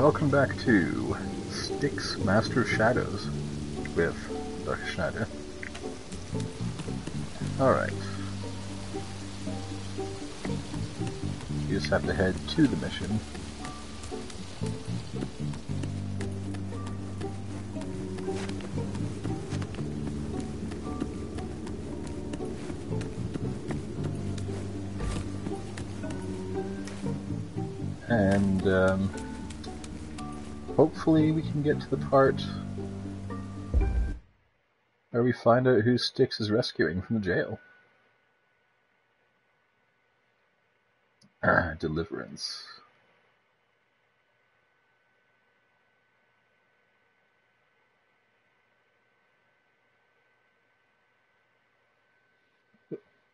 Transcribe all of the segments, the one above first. welcome back to Styx Master of Shadows with Darker Schneider. Alright. You just have to head to the mission. And hopefully we can get to the part where we find out who Styx is rescuing from the jail. Deliverance.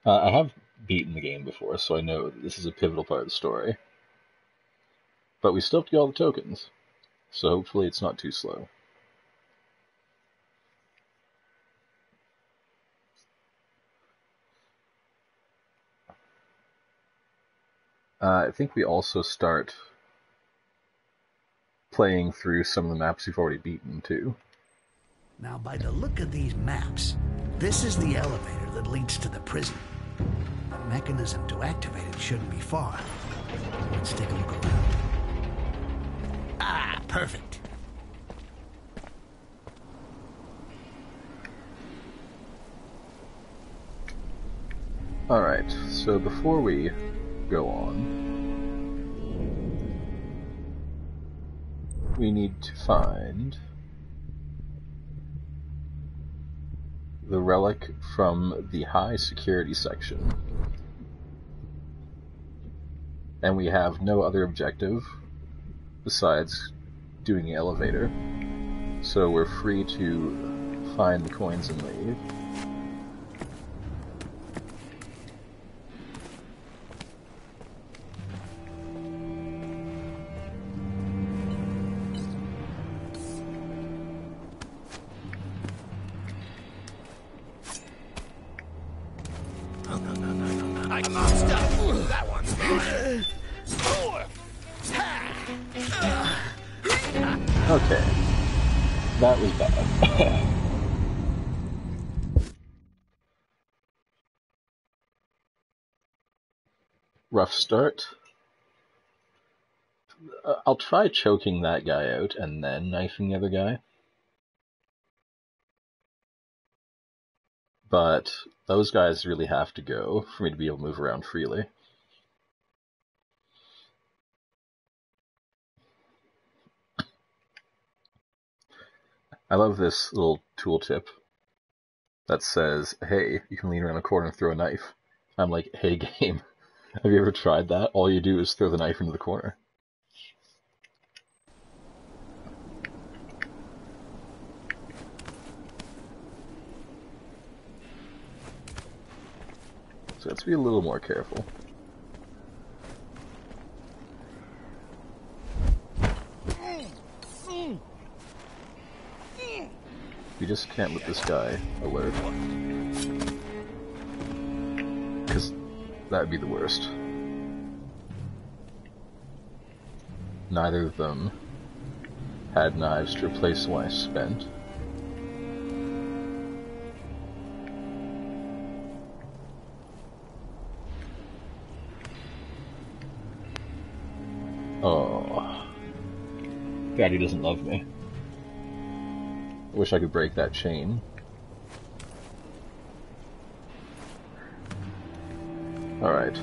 I have beaten the game before, so I know that this is a pivotal part of the story. But we still have to get all the tokens, so hopefully it's not too slow. I think we also start playing through some of the maps we've already beaten, too. Now, by the look of these maps, this is the elevator that leads to the prison. The mechanism to activate it shouldn't be far. Let's take a look around. Ah, perfect. All right, so before we go on, we need to find the relic from the high security section. And we have no other objective besides doing the elevator, so we're free to find the coins and leave. Start. I'll try choking that guy out and then knifing the other guy. But those guys really have to go for me to be able to move around freely. I love this little tooltip that says, hey, you can lean around a corner and throw a knife. I'm like, hey game. Have you ever tried that? All you do is throw the knife into the corner. So let's be a little more careful. We just can't let this guy alert. That'd be the worst. Neither of them had knives to replace the one I spent. Oh, Daddy doesn't love me. I wish I could break that chain. Alright,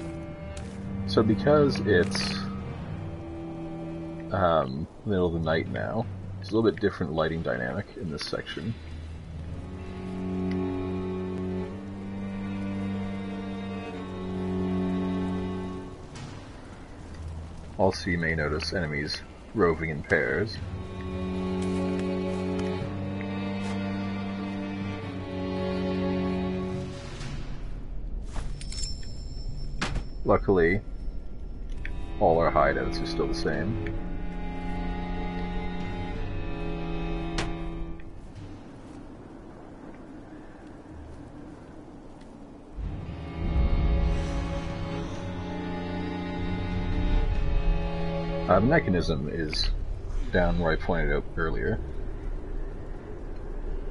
so because it's middle of the night now, it's a little bit different lighting dynamic in this section. Also, you may notice enemies roving in pairs. Luckily, all our hideouts are still the same. The mechanism is down where I pointed out earlier.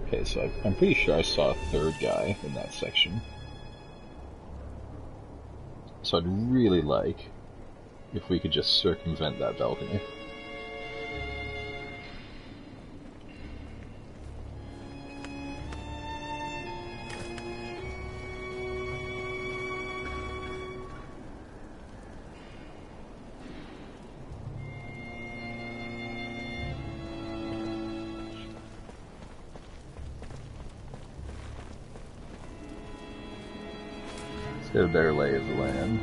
Okay, so I'm pretty sure I saw a third guy in that section. So I'd really like if we could just circumvent that balcony. Get a better lay of the land.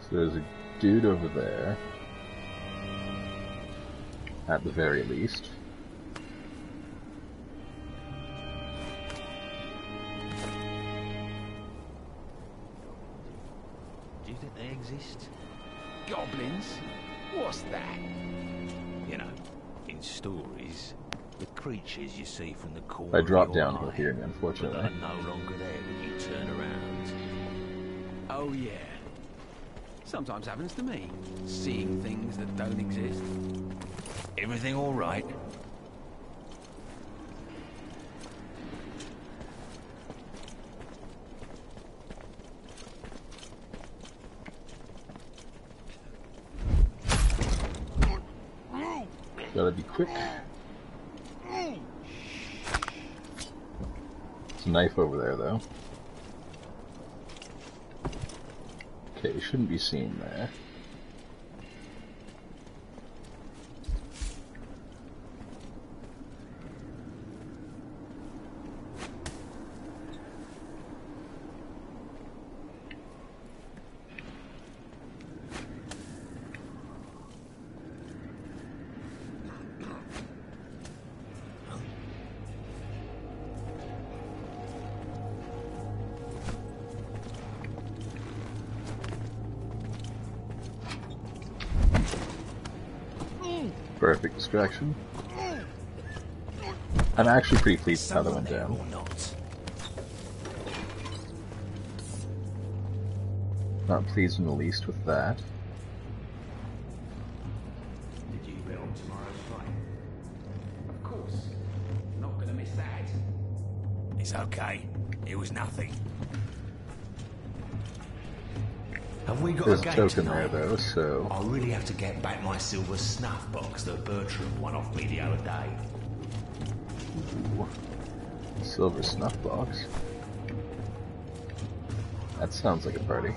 So there's a dude over there, at the very least. Do you think they exist? Goblins? What's that? You know, in stories. The creatures you see from the corner. I dropped down over here, unfortunately. But they're no longer there when you turn around. Oh yeah. Sometimes happens to me. Seeing things that don't exist. Everything all right? Gotta be quick. Knife over there, though. Okay, it shouldn't be seen there. Perfect distraction. I'm actually pretty pleased with how that went down. Not pleased in the least with that. Did you bet on tomorrow's fight? Of course. Not gonna miss that. It's okay. It was nothing. Have we got a token there, though, so... I really have to get back my silver snuff box that Bertram won off me the other day. Ooh. Silver snuff box? That sounds like a party.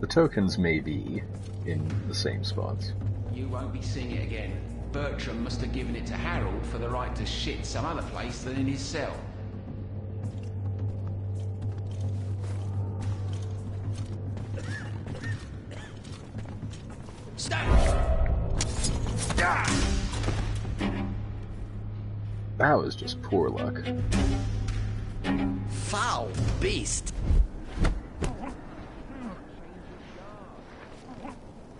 The tokens may be in the same spots. You won't be seeing it again. Bertram must have given it to Harold for the right to shit some other place than in his cell. That was just poor luck. Foul beast!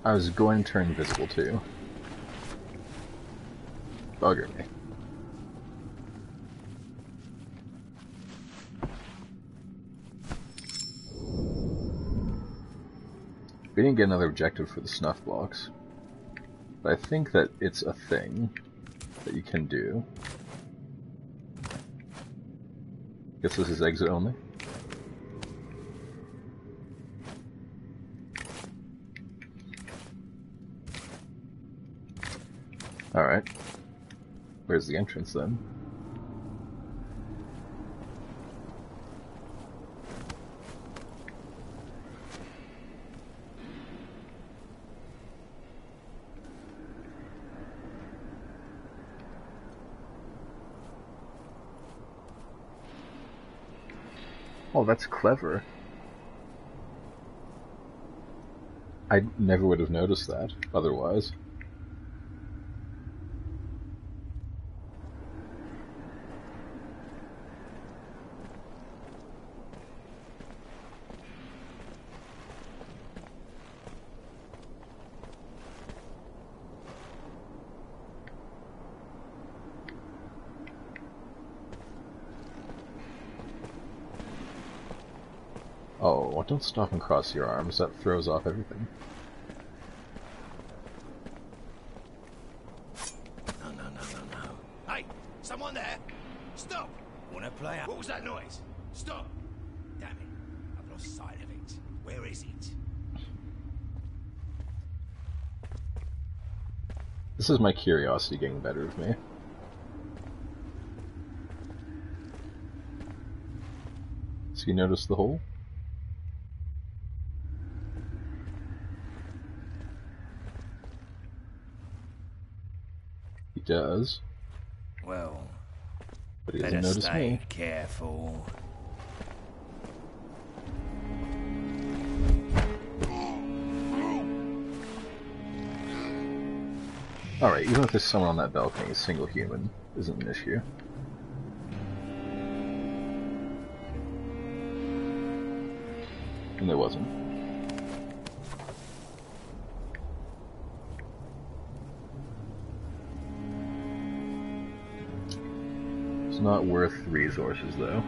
I was going to turn invisible too. Bugger me. We didn't get another objective for the snuff box. But I think that it's a thing that you can do. Guess this is exit only. Alright. Where's the entrance then? Oh, that's clever. I never would have noticed that otherwise. Oh, don't stop and cross your arms. That throws off everything. No. Hey, someone there! Stop! Wanna play out? What was that noise? Stop! Damn it. I've lost sight of it. Where is it? This is my curiosity getting better with me. So you notice the hole? He does. Well, but he doesn't notice me. Careful. Alright, even if there's someone on that balcony, a single human isn't an issue. And there wasn't. It's not worth resources, though.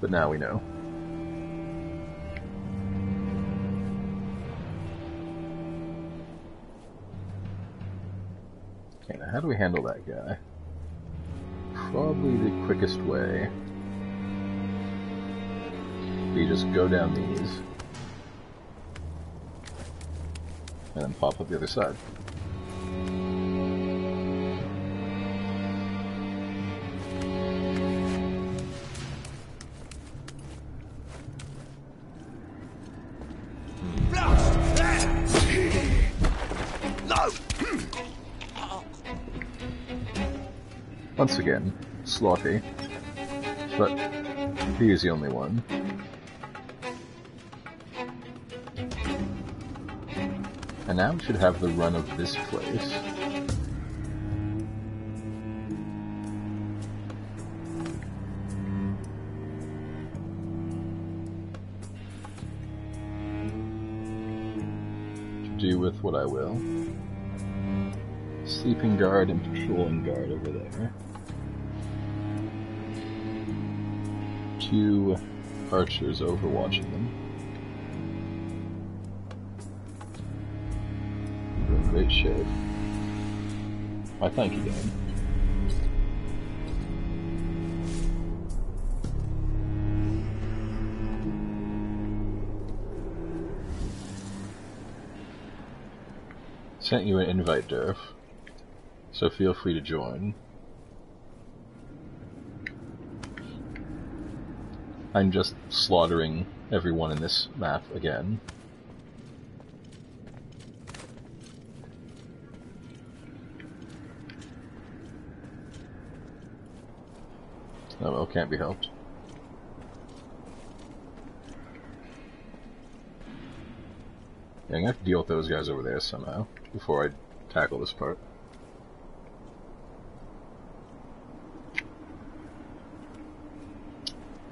But now we know. Okay, now how do we handle that guy? Probably the quickest way. We just go down these. And then pop up the other side. Once again, sloppy, but he is the only one. And now we should have the run of this place. To do with what I will. Sleeping guard and patrolling guard over there. Two archers overwatching them. You're in great shape. I thank you, Dan. Sent you an invite, Durf, so feel free to join. I'm just slaughtering everyone in this map again. Oh well, can't be helped. Yeah, I'm gonna have to deal with those guys over there somehow before I tackle this part.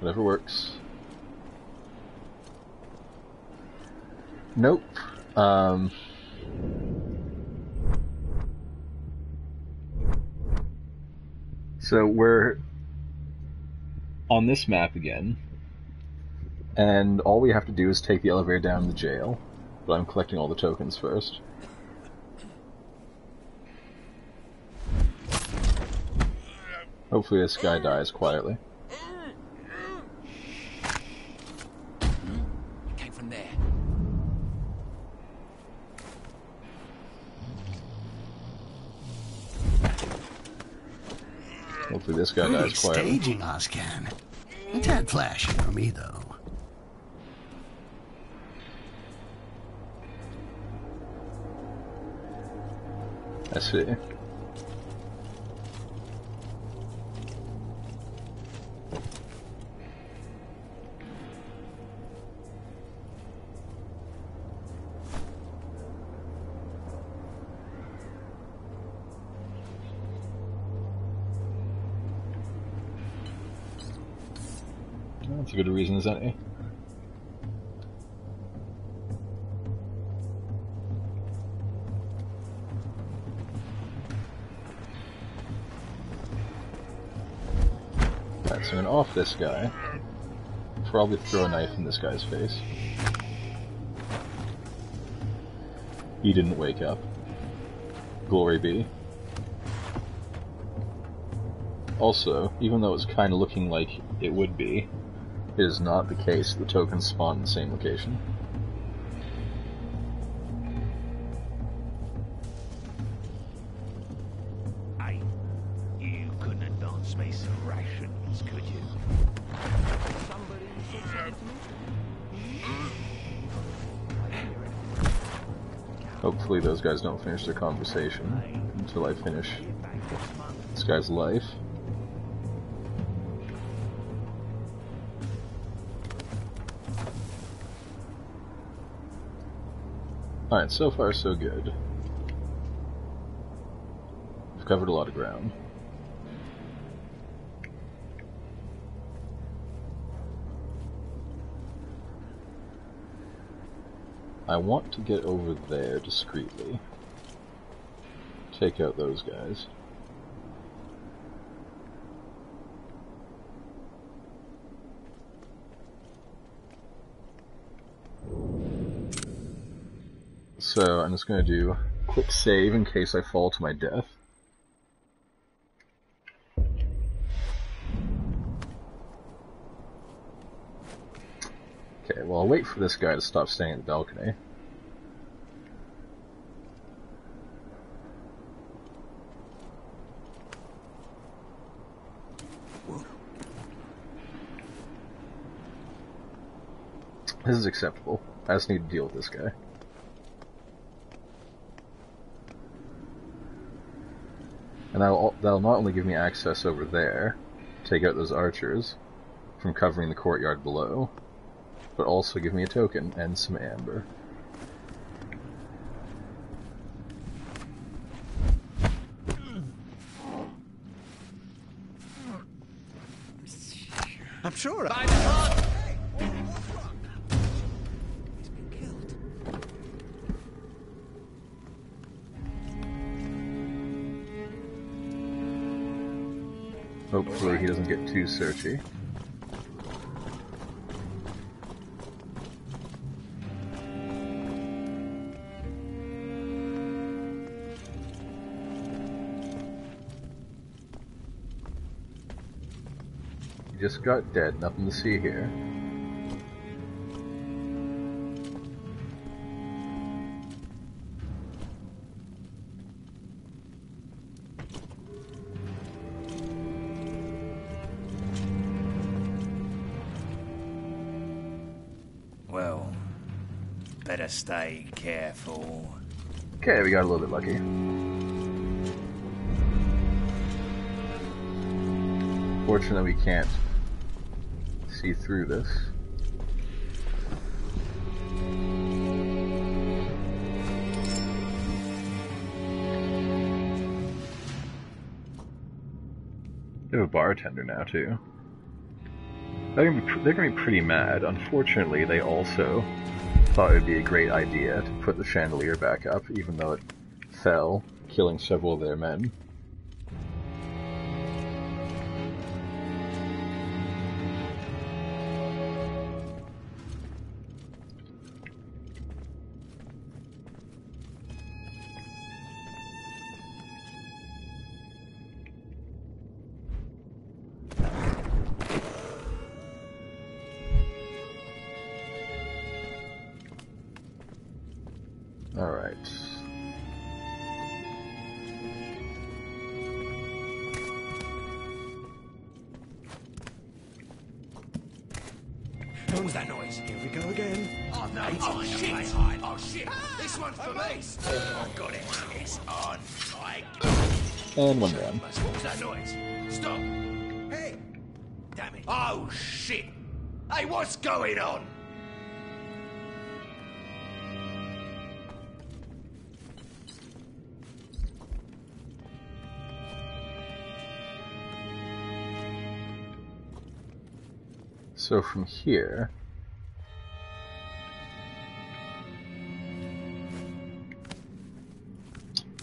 Whatever works. Nope. So we're on this map again, and all we have to do is take the elevator down to the jail, but I'm collecting all the tokens first. Hopefully this guy dies quietly. This guy dies quietly. Great staging, Ozcan. A tad flashy for me, though. I see. Good reason is any. Alright, so I'm gonna off this guy. Probably throw a knife in this guy's face. He didn't wake up. Glory be. Also, even though it's kind of looking like it would be, it is not the case. The tokens spawn in the same location. You couldn't advance me some rations, could you? Somebody said hopefully those guys don't finish their conversation until I finish this guy's life. Alright, so far so good. We've covered a lot of ground. I want to get over there discreetly. Take out those guys. So I'm just going to do a quick save in case I fall to my death. Okay, well I'll wait for this guy to stop staying at the balcony. This is acceptable. I just need to deal with this guy. And that'll not only give me access over there, take out those archers from covering the courtyard below, but also give me a token and some amber. I'm sure I... Hopefully he doesn't get too searchy. He just got dead, nothing to see here. Stay careful. Okay, we got a little bit lucky. Fortunately, we can't see through this. We have a bartender now, too. They're gonna be pretty mad. Unfortunately, they also thought it would be a great idea to put the chandelier back up, even though it fell, killing several of their men. So from here, I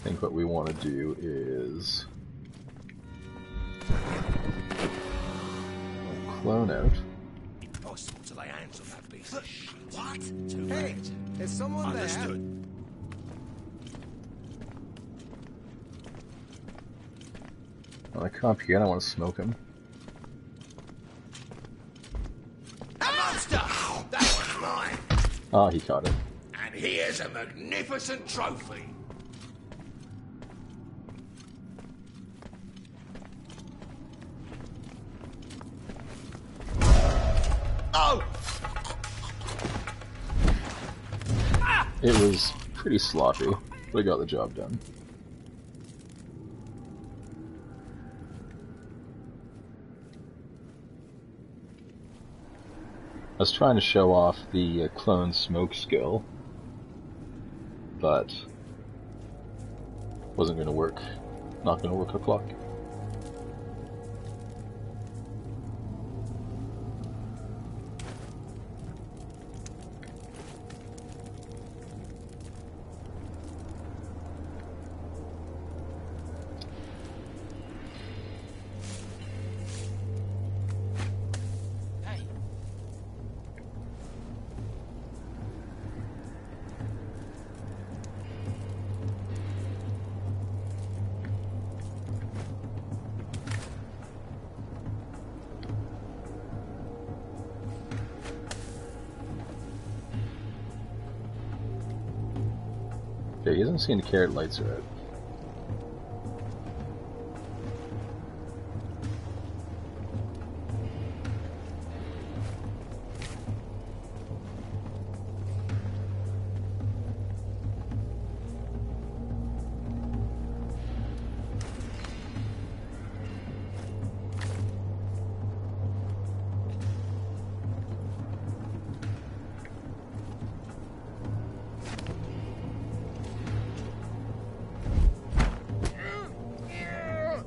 think what we want to do is clone out. I sought to lay hands on that piece of shit. What? Too late. Hey, is someone there? Understood. Well, I cop here. I don't want to smoke him. A monster! That one's mine. Oh, he caught it. And here's a magnificent trophy. Oh! It was pretty sloppy, but I got the job done. I was trying to show off the clone smoke skill, but wasn't going to work. Not going to work o'clock. He doesn't seem to care. Lights are out.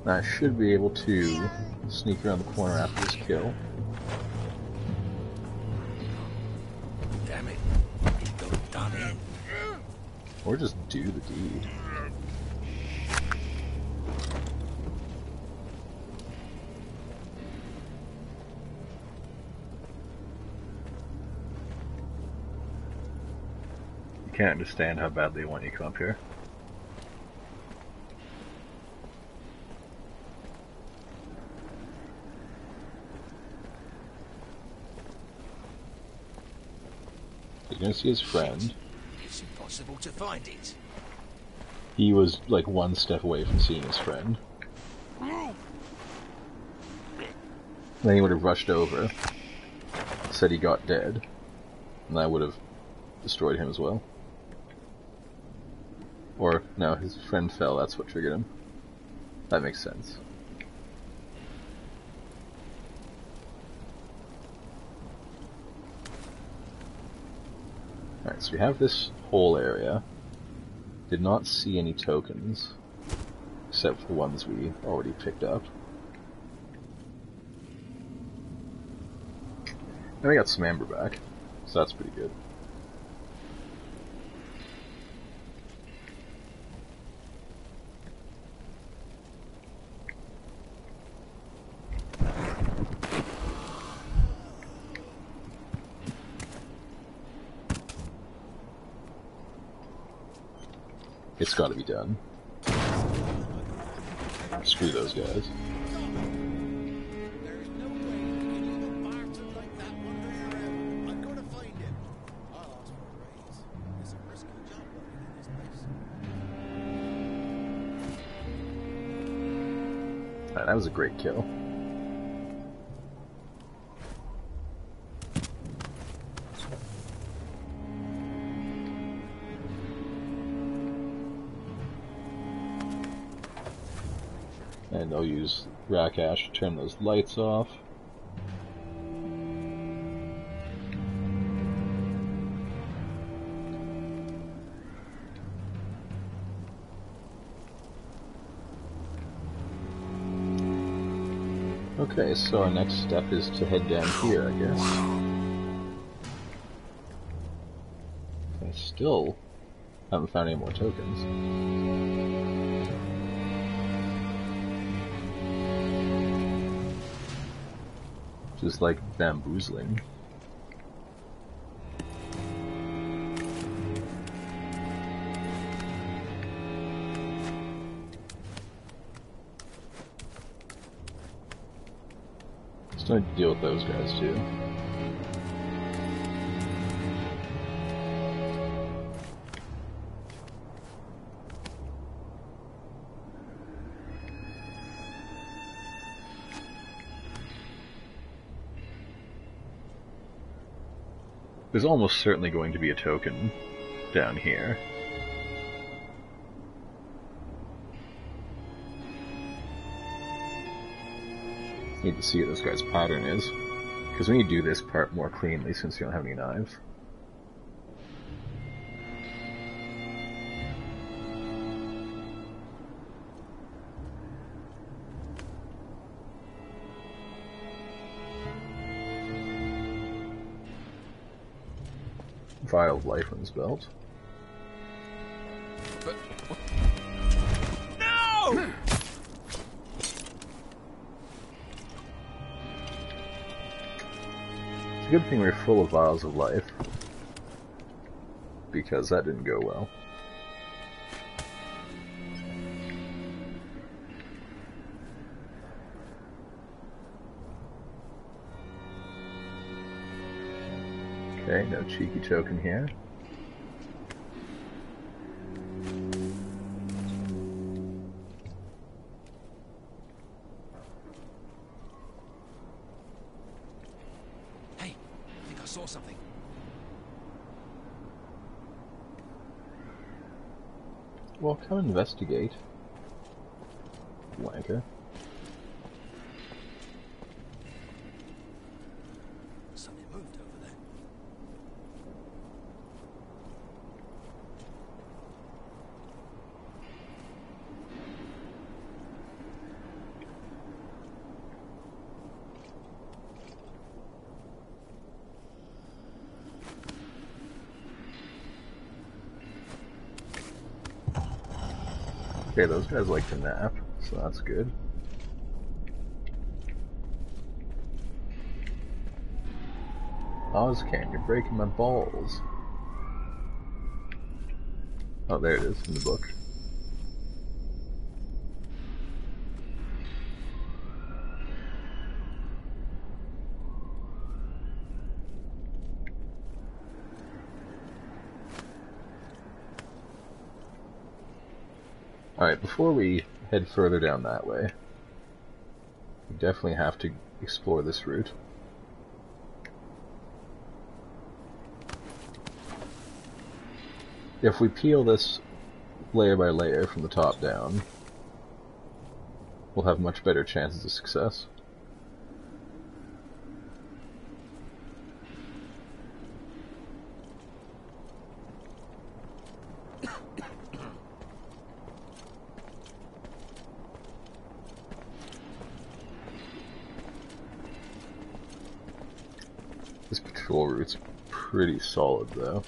I should be able to sneak around the corner after this kill. Damn it! Don't done it. Or just do the deed. You can't understand how bad they want you to come up here. You're gonna see his friend. It's impossible to find it. He was like one step away from seeing his friend. Then he would have rushed over, said he got dead, and I would have destroyed him as well. Or, no, his friend fell, that's what triggered him. That makes sense. So we have this whole area. Did not see any tokens, except for the ones we already picked up. And we got some amber back, so that's pretty good. It's gotta be done. Screw those guys. Right, that was a great kill. And I'll use Rakash to turn those lights off. Okay, so our next step is to head down here, I guess. I still haven't found any more tokens. was like bamboozling. Just trying to deal with those guys too. There's almost certainly going to be a token down here. Need to see what this guy's pattern is, because we need to do this part more cleanly since we don't have any knives. Vial of life on his belt. But, no! It's a good thing we're full of vials of life, because that didn't go well. Okay, no cheeky token here. Hey, I think I saw something. Well, come investigate, wanker. Okay, those guys like to nap, so that's good. Ozcan, you're breaking my balls. Oh, there it is, in the book. Alright, before we head further down that way, we definitely have to explore this route. If we peel this layer by layer from the top down, we'll have much better chances of success. Pretty solid though.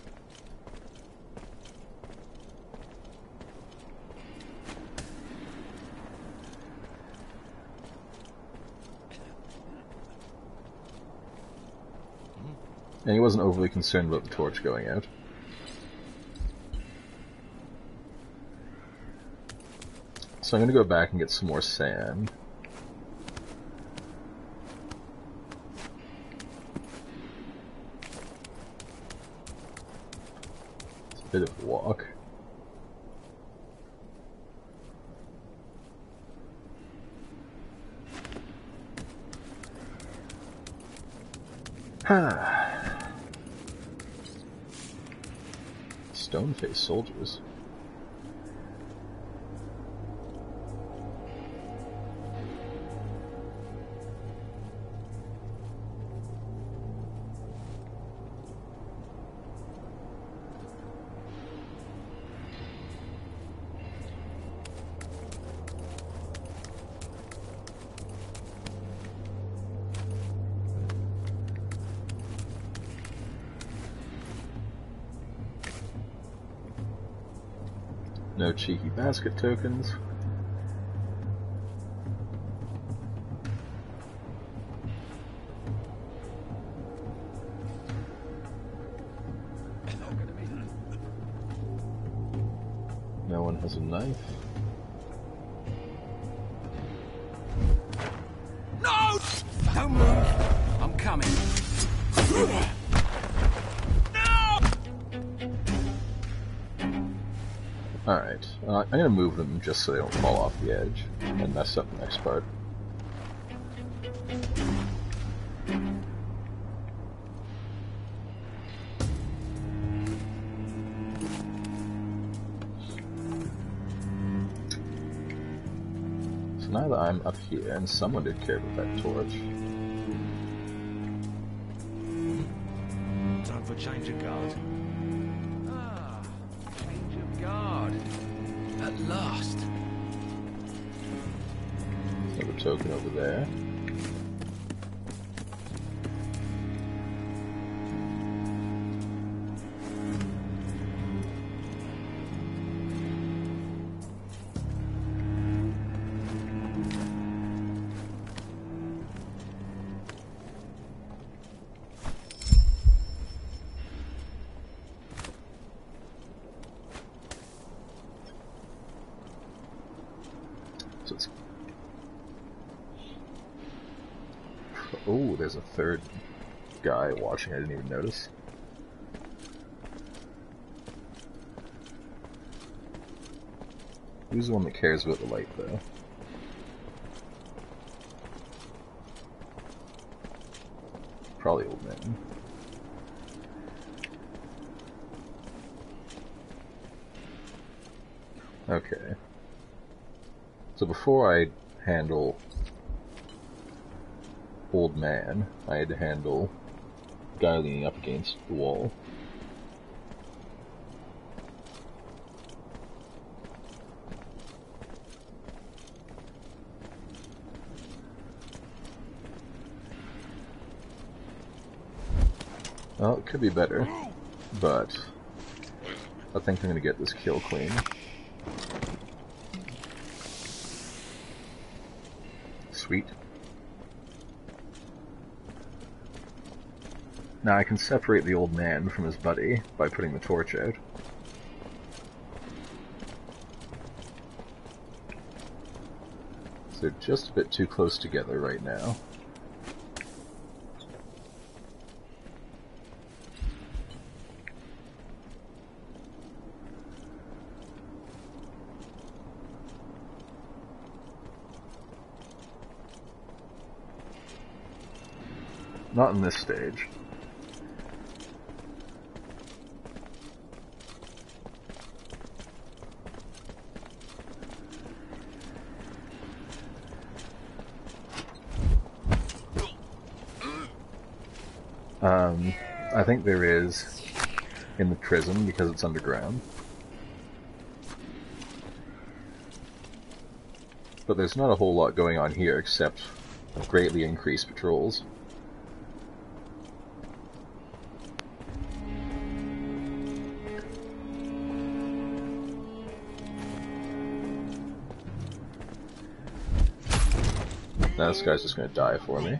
And he wasn't overly concerned about the torch going out. So I'm gonna go back and get some more sand. Bit of walk. Ha! Stone-faced soldiers. No cheeky basket tokens. has a knife. No! Homework! I'm coming. No! Alright. I'm gonna move them just so they don't fall off the edge and mess up the next part. Now that I'm up here, and someone did care about that torch. Time for change of guard. Ah, change of guard. At last. Another token over there. There's a third guy watching, I didn't even notice. Who's the one that cares about the light, though? Probably old man. Okay. So before I handle old man, I had to handle guy leaning up against the wall. Well, it could be better, but I think I'm gonna get this kill clean. Sweet. Now I can separate the old man from his buddy by putting the torch out. So they're just a bit too close together right now. Not in this stage. I think there is in the prison because it's underground. But there's not a whole lot going on here except greatly increased patrols. Now this guy's just gonna die for me.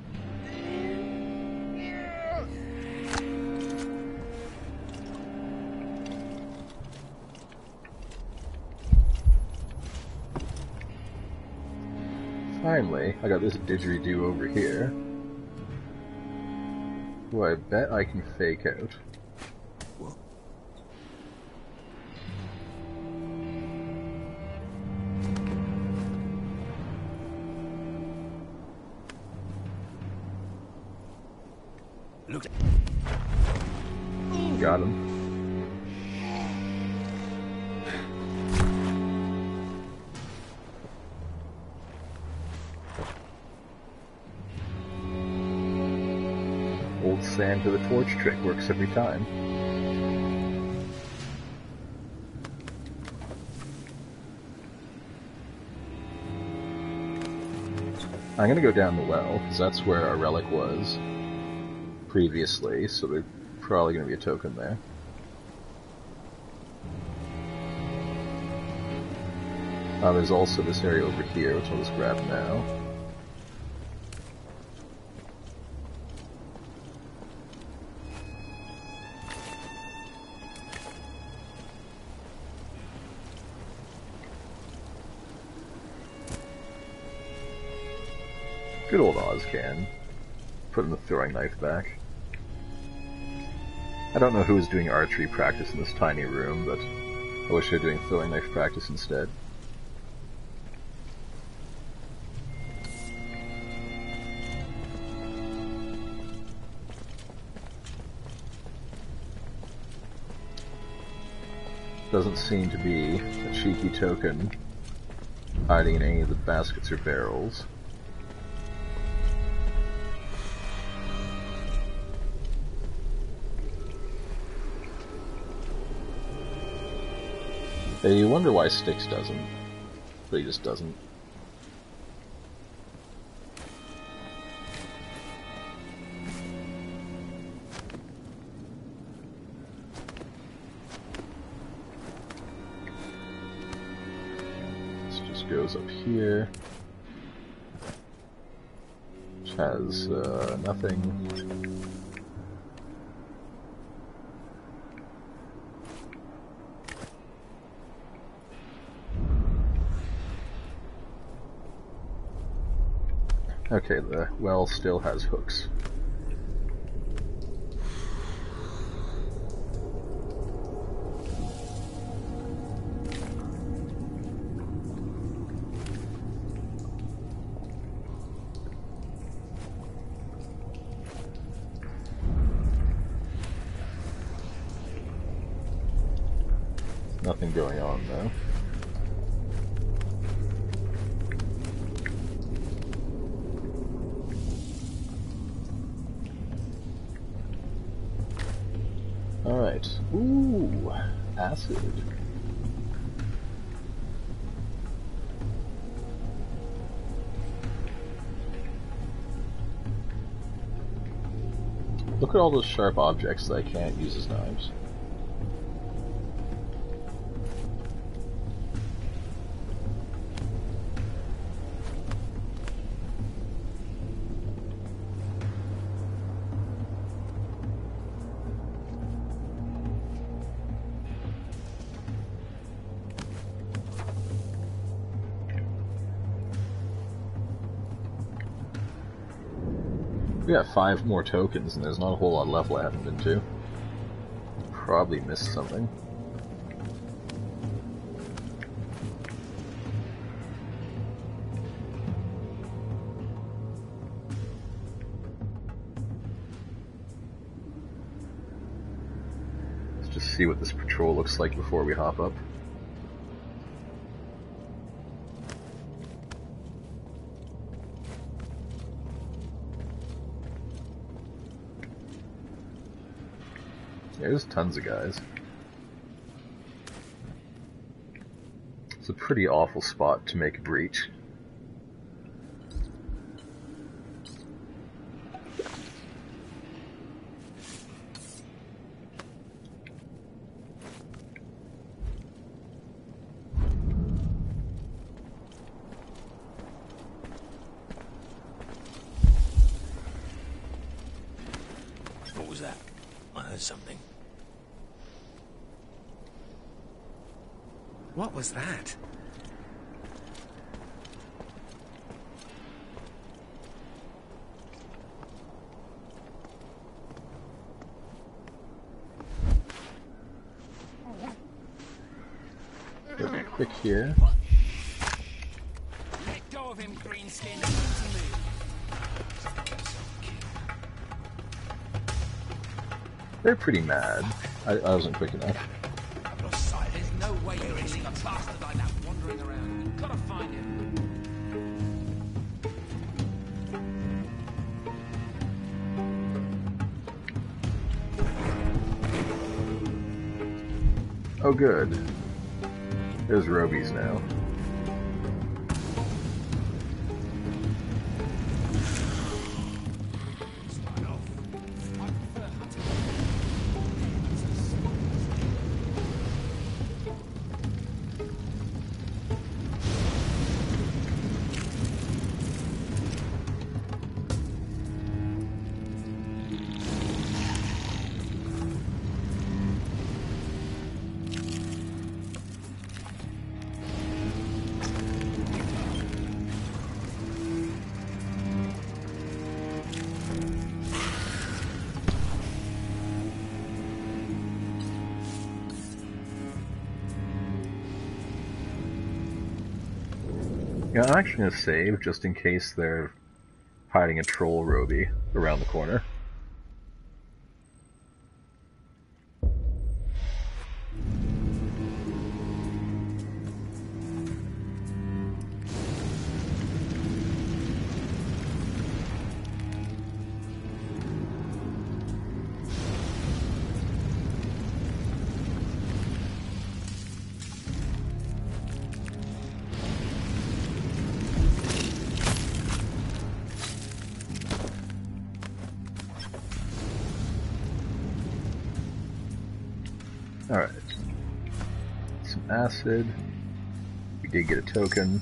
Finally, I got this didgeridoo over here, who I bet I can fake out. Whoa. Look! Got him. Sand to the torch trick works every time. I'm gonna go down the well, because that's where our relic was previously, so there's probably gonna be a token there. There's also this area over here, which I'll just grab now. Good old Ozcan. Putting the throwing knife back. I don't know who was doing archery practice in this tiny room, but I wish they were doing throwing knife practice instead. Doesn't seem to be a cheeky token hiding in any of the baskets or barrels. Hey, you wonder why Styx doesn't, but he just doesn't. This just goes up here, which has nothing. Okay, the well still has hooks. Nothing going on though. Ooh, acid. Look at all those sharp objects that I can't use as knives. We got 5 more tokens, and there's not a whole lot left I haven't been to. Probably missed something. Let's just see what this patrol looks like before we hop up. There's tons of guys. It's a pretty awful spot to make a breach. What was that? I heard something. What was that? Quick here. Let go of him, Greenskin. They're pretty mad. I wasn't quick enough. Oh good. There's Robies now. Now, I'm actually going to save just in case they're hiding a troll roby around the corner. Acid. We did get a token.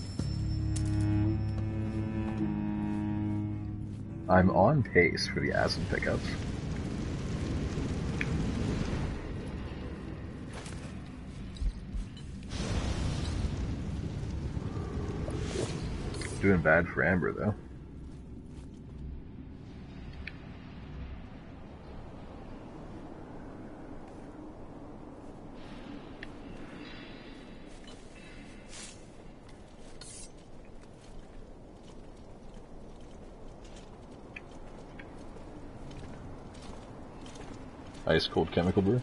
I'm on pace for the acid pickups. Doing bad for Amber though. Ice cold chemical brew.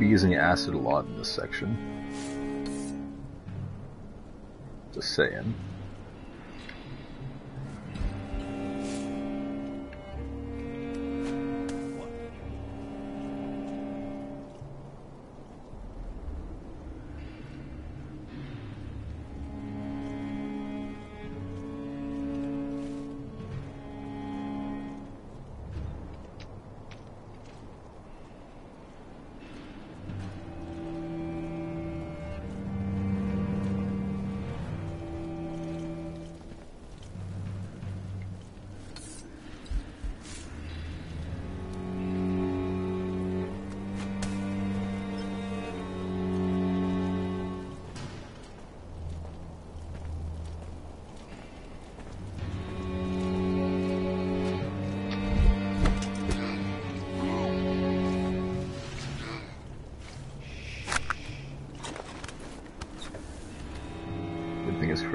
Using acid a lot in this section. Just saying.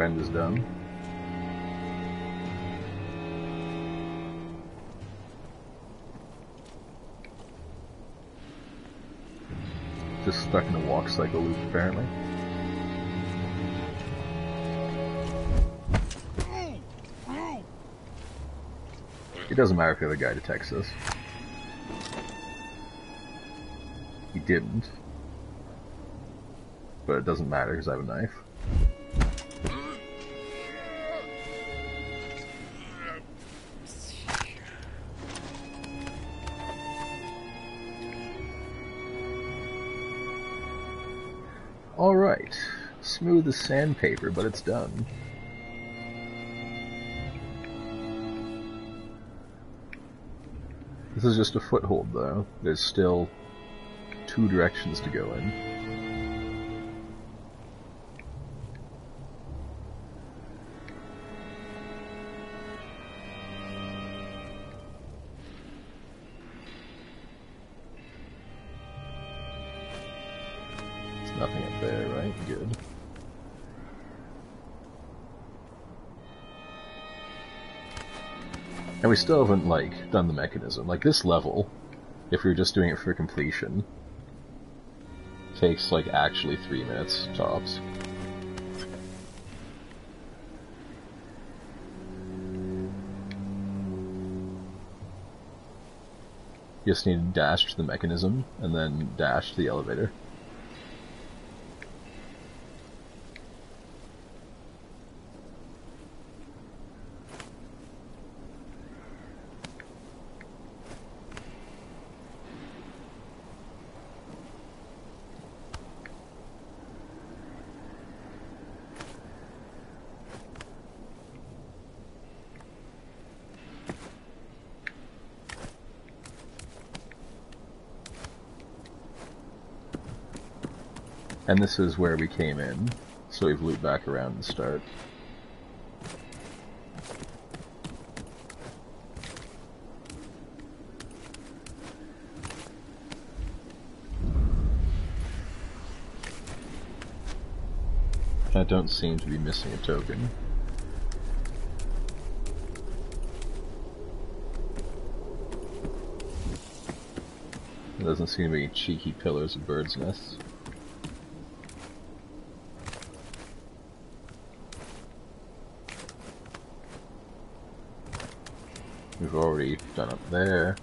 Is done. Just stuck in a walk cycle loop, apparently. It doesn't matter if the other guy detects us. He didn't. But it doesn't matter because I have a knife. Smooth as sandpaper, but it's done. This is just a foothold, though. There's still two directions to go in. There's nothing up there, right? Good. And we still haven't, like, done the mechanism. Like, this level, if we were just doing it for completion, takes, like, actually 3 minutes, tops. You just need to dash to the mechanism, and then dash to the elevator. And this is where we came in, so we've looped back around and start. I don't seem to be missing a token. There doesn't seem to be any cheeky pillars of birds' nests. We've already done up there.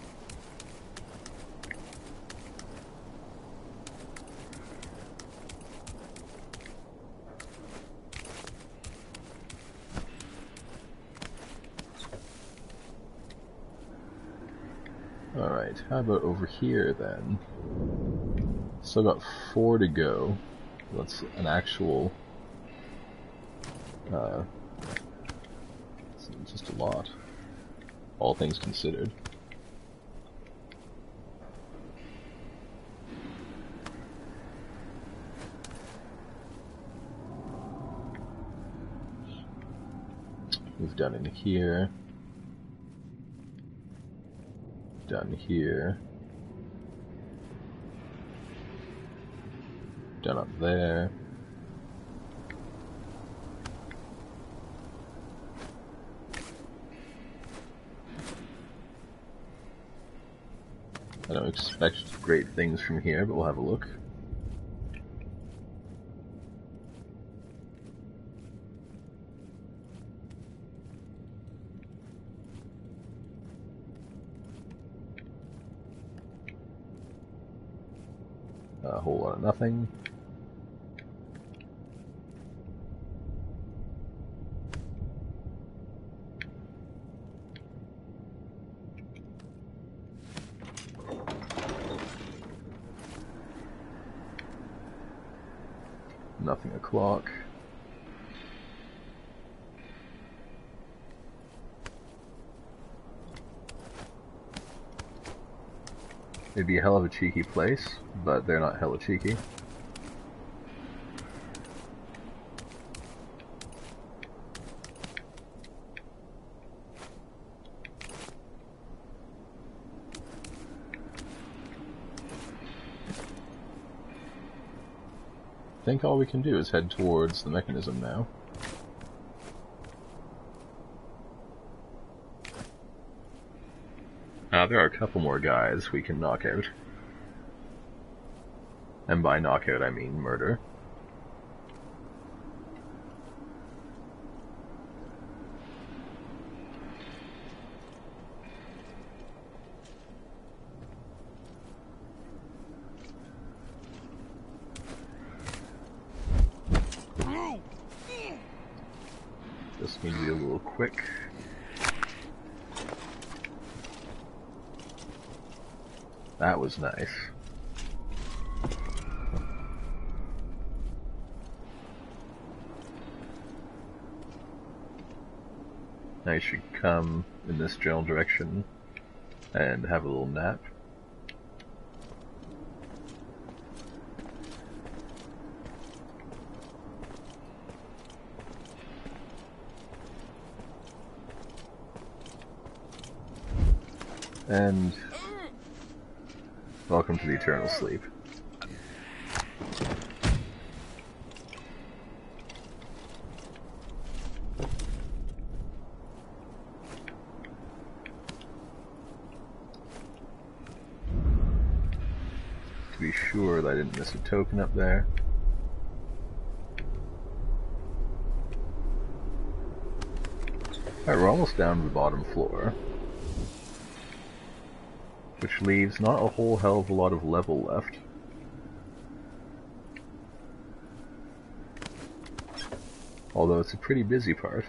Alright, how about over here then? Still got 4 to go. That's an actual... it's just a lot. All things considered. We've done in here. Done here. Done up there. I don't expect great things from here, but we'll have a look. A whole lot of nothing. Nothing o'clock. It'd be a hell of a cheeky place, but they're not hella cheeky. I think all we can do is head towards the mechanism now. There are a couple more guys we can knock out. And by knockout, I mean murder. This needs to be a little quick. That was nice. Now you should come in this general direction and have a little nap. And... welcome to the eternal sleep. To be sure that I didn't miss a token up there. Alright, we're almost down to the bottom floor. Which leaves not a whole hell of a lot of level left. Although it's a pretty busy part.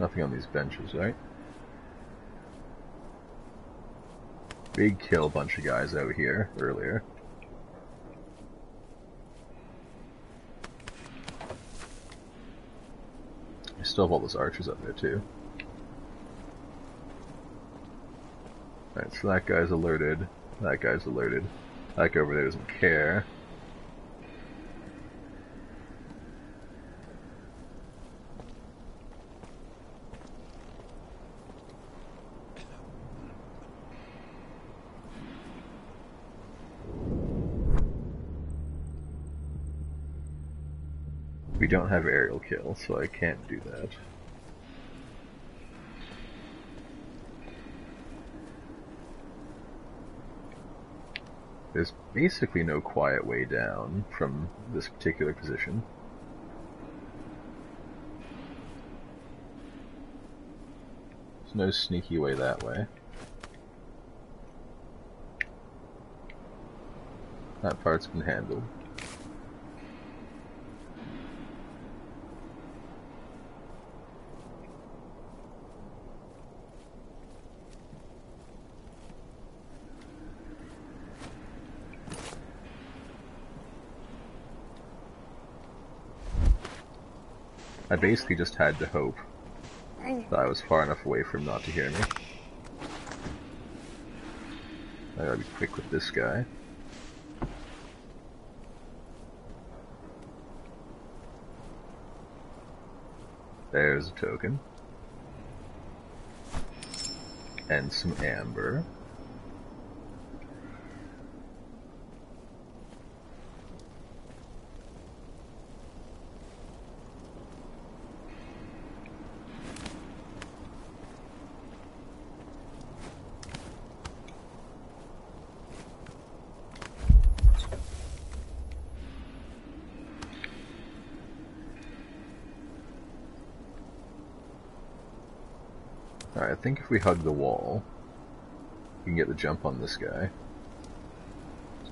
Nothing on these benches, right? Big kill bunch of guys out here earlier. I still have all those archers up there too. Alright, so that guy's alerted. That guy's alerted. That guy over there doesn't care. we don't have aerial kill, so I can't do that. There's basically no quiet way down from this particular position. There's no sneaky way that way. That part's been handled. I basically just had to hope that I was far enough away for him not to hear me. I gotta be quick with this guy. There's a token. And some amber. Alright, I think if we hug the wall, we can get the jump on this guy.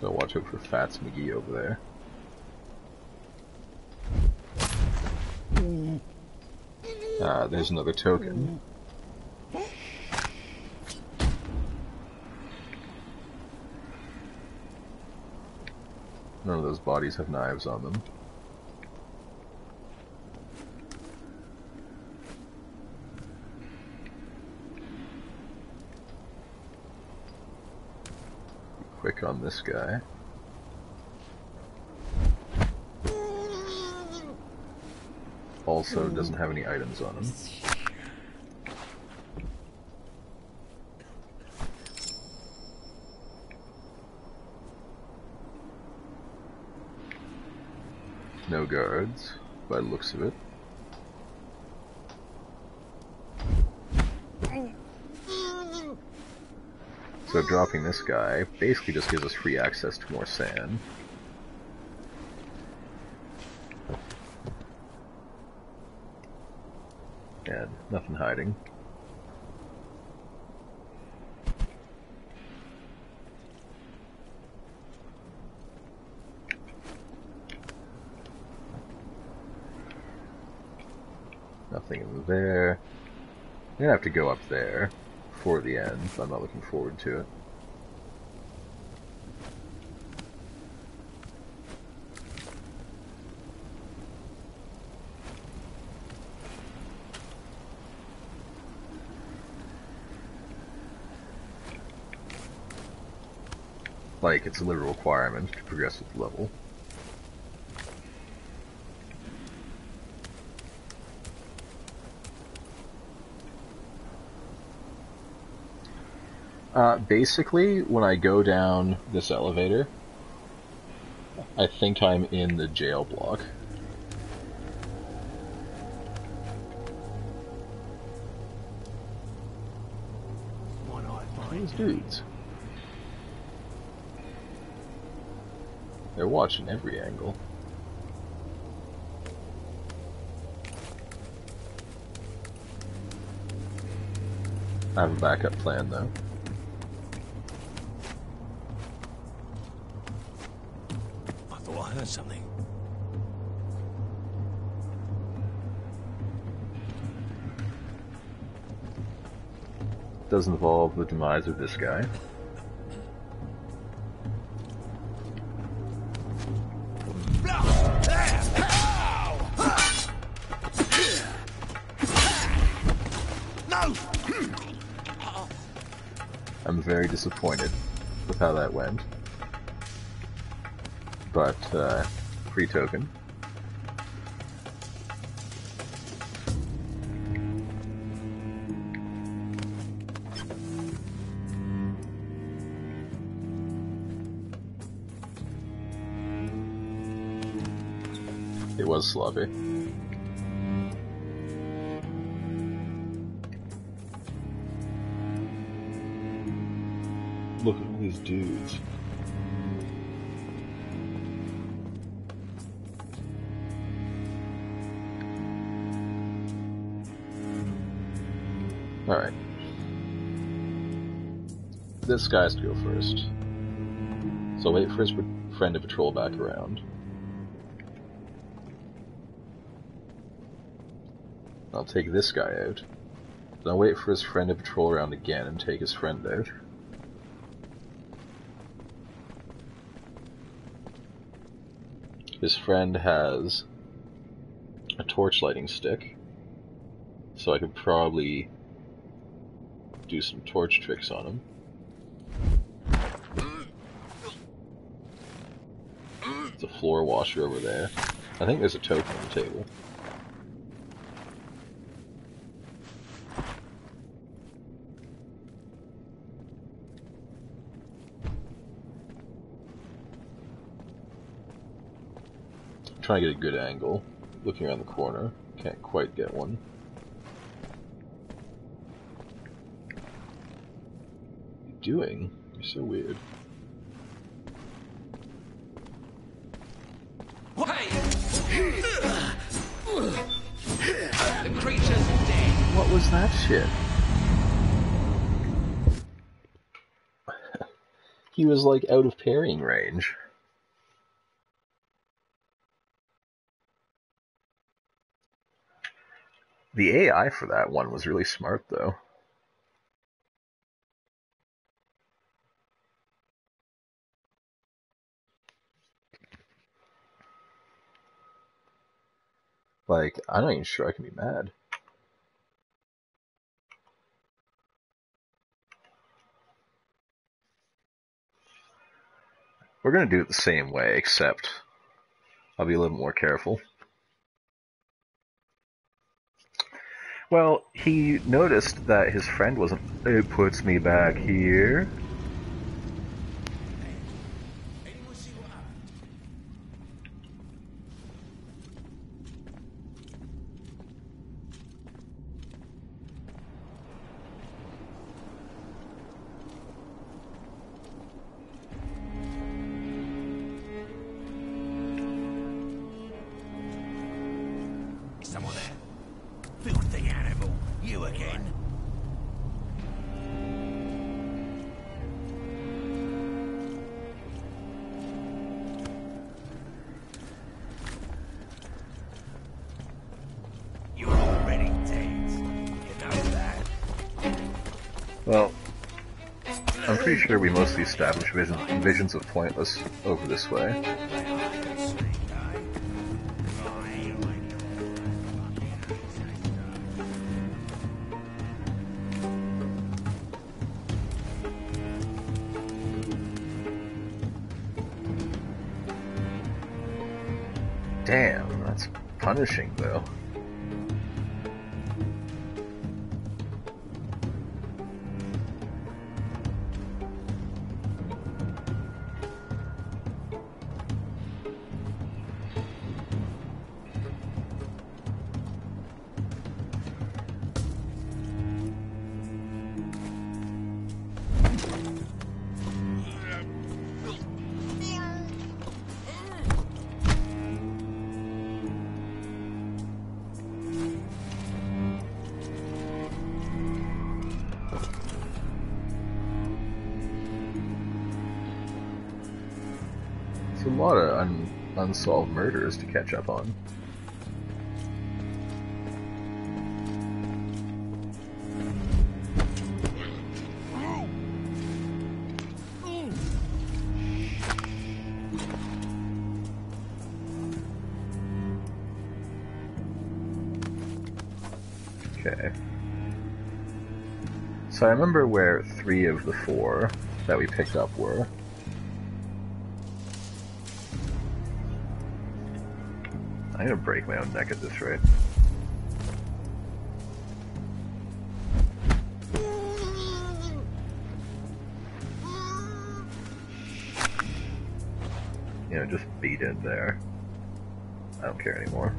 So watch out for Fats McGee over there. Ah, there's another token. None of those bodies have knives on them. Quick on this guy. Also doesn't have any items on him. No guards, by the looks of it. So dropping this guy basically just gives us free access to more sand. And nothing hiding. Nothing in there. I'm gonna have to go up there before the end, so I'm not looking forward to it. Like, it's a literal requirement to progress with the level. Basically, when I go down this elevator, I think I'm in the jail block. These dudes. They're watching every angle. I have a backup plan, though. I heard something. Does involve the demise of this guy. No! I'm very disappointed with how that went. But, free token. It was sloppy. Look at all these dudes. Alright. This guy's to go first. So wait for his friend to patrol back around. I'll take this guy out. Then I'll wait for his friend to patrol around again and take his friend out. His friend has a torch lighting stick, so I could probably do some torch tricks on him. It's a floor washer over there. I think there's a token on the table. Trying to get a good angle, looking around the corner, can't quite get one. What are you doing? You're so weird. Why? The creature's dead. What was that shit? He was like out of parrying range. The AI for that one was really smart, though. Like, I'm not even sure I can be mad. We're gonna do it the same way, except I'll be a little more careful. Well, he noticed that his friend wasn't. It puts me back here. We mostly establish visions of pointless over this way. Damn, that's punishing though. Solve murders to catch up on. Okay. So I remember where 3 of the 4 that we picked up were. I'm gonna break my own neck at this rate. You know, just beat it there. I don't care anymore.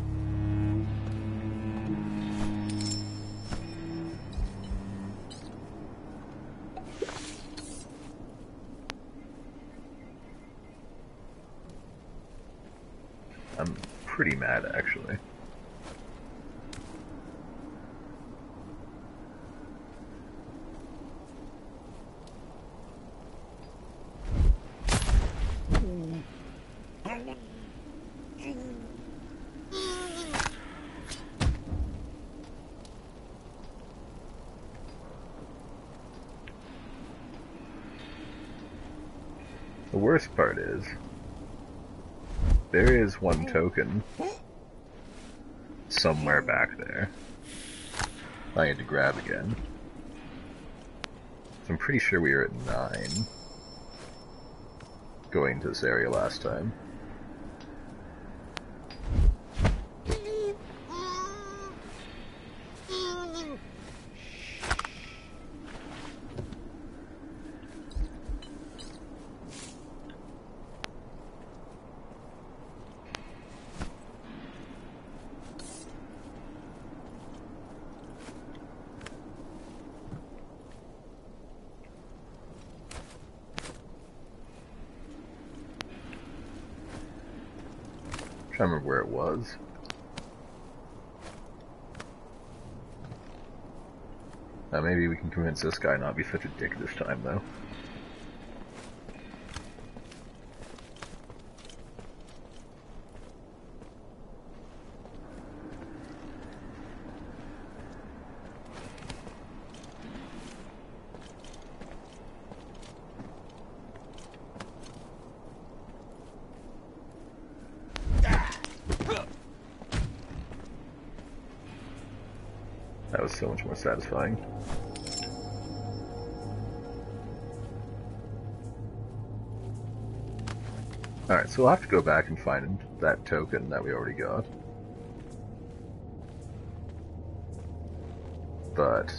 I'm pretty mad, actually. The worst part is, there is one token somewhere back there I had to grab again. So I'm pretty sure we were at 9 going to this area last time. I remember where it was. Now maybe we can convince this guy not to be such a dick this time, though. So much more satisfying. Alright, so we'll have to go back and find that token that we already got. But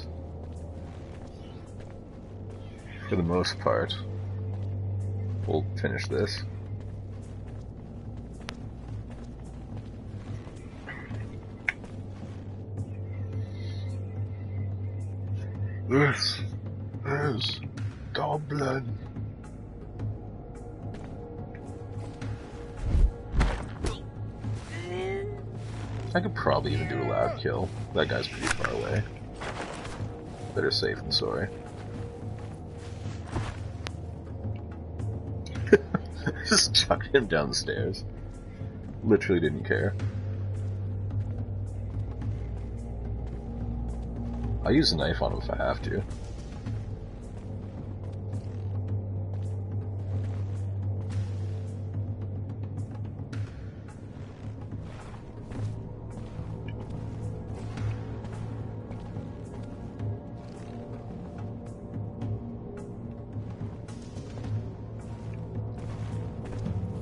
for the most part, we'll finish this. This is Dublin. I could probably even do a loud kill. That guy's pretty far away. Better safe than sorry. Just chucked him down the stairs. Literally didn't care. I'll use a knife on him if I have to.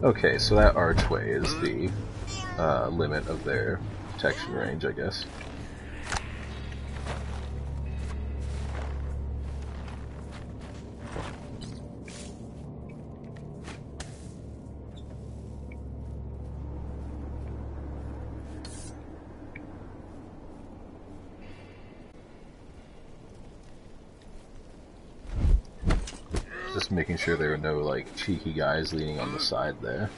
Okay, so that archway is the limit of their detection range, I guess. Making sure there are no, like, cheeky guys leaning on the side there.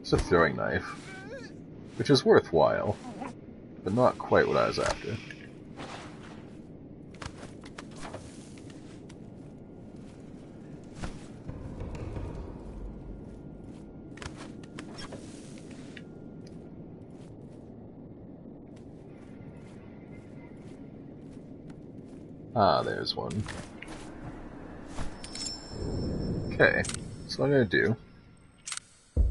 It's a throwing knife, which is worthwhile, but not quite what I was after. Ah, there's one. Okay, so what I'm gonna do, I'm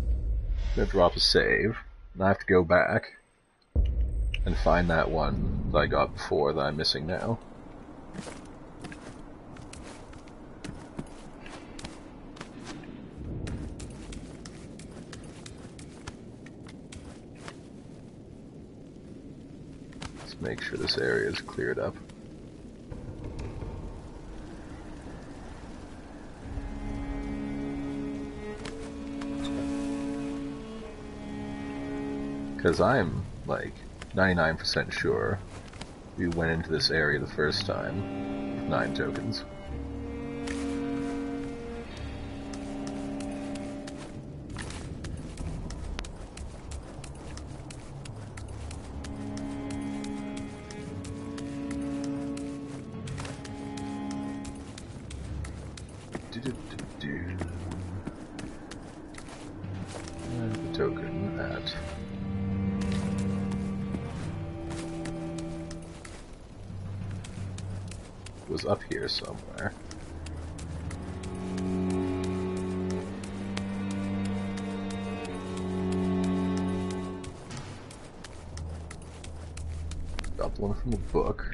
gonna drop a save, and I have to go back and find that one that I got before that I'm missing now. Let's make sure this area is cleared up. Because I'm, like, 99% sure we went into this area the first time with 9 tokens. Up here somewhere. Got one from the book.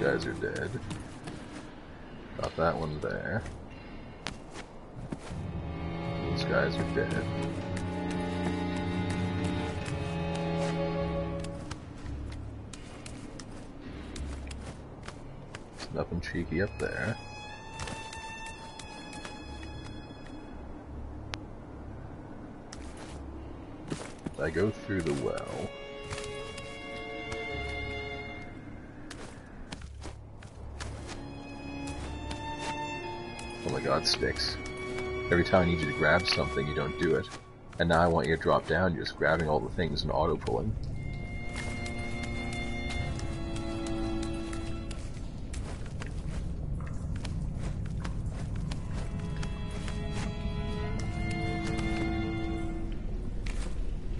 Guys are dead. Got that one there. Those guys are dead. There's nothing cheeky up there. I go through the well. God, Styx. Every time I need you to grab something, you don't do it. And now I want you to drop down, you're just grabbing all the things and auto-pulling.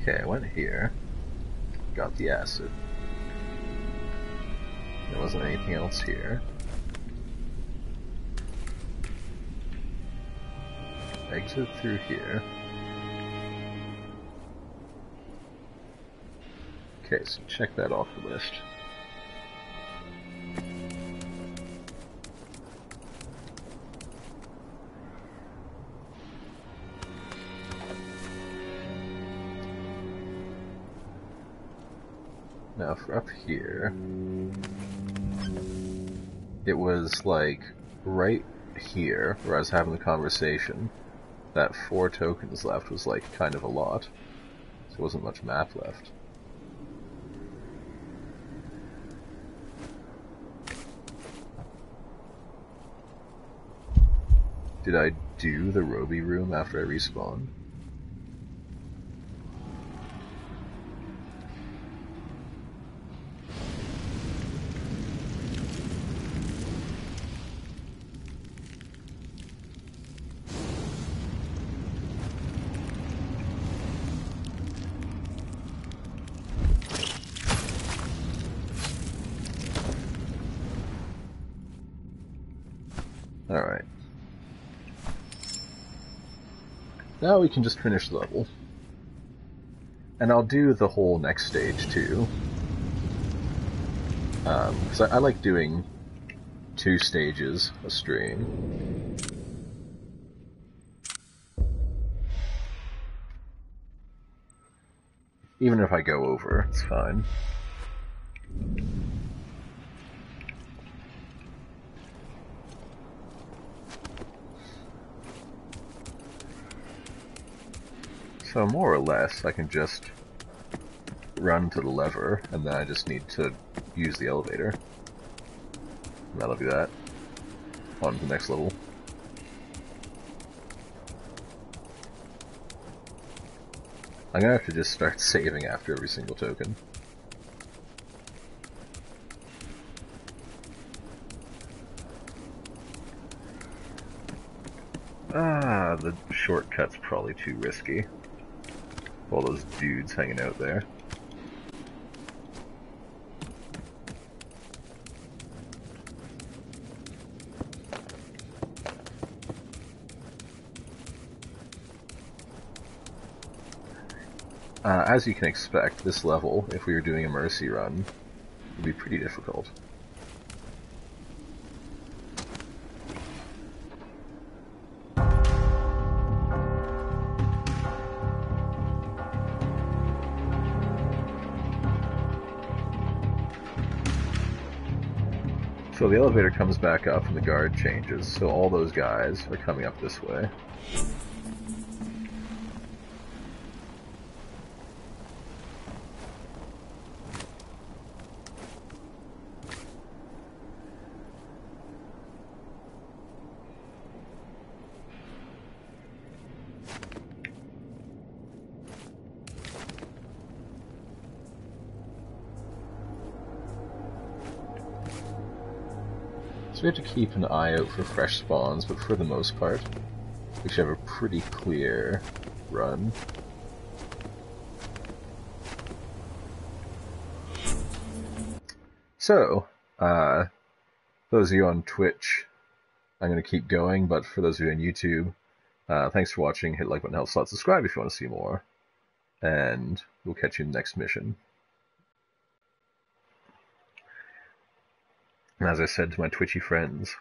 Okay, I went here. Got the acid. There wasn't anything else here. Exit through here. Okay, so check that off the list. Now for up here, it was like right here where I was having the conversation. That 4 tokens left was like kind of a lot. So there wasn't much map left. Did I do the Roby room after I respawned? Now we can just finish the level. And I'll do the whole next stage too. Because I like doing 2 stages a stream. Even if I go over, it's fine. So more or less, I can just run to the lever, and then I just need to use the elevator. And that'll be that. On to the next level. I'm gonna have to just start saving after every single token. Ah, the shortcut's probably too risky. All those dudes hanging out there. As you can expect, this level, if we were doing a mercy run, would be pretty difficult. So the elevator comes back up and the guard changes, so all those guys are coming up this way. So we have to keep an eye out for fresh spawns, but for the most part, we should have a pretty clear run. So, those of you on Twitch, I'm going to keep going, but for those of you on YouTube, thanks for watching, hit the like button, help, subscribe if you want to see more, and we'll catch you in the next mission. And as I said to my Twitchy friends,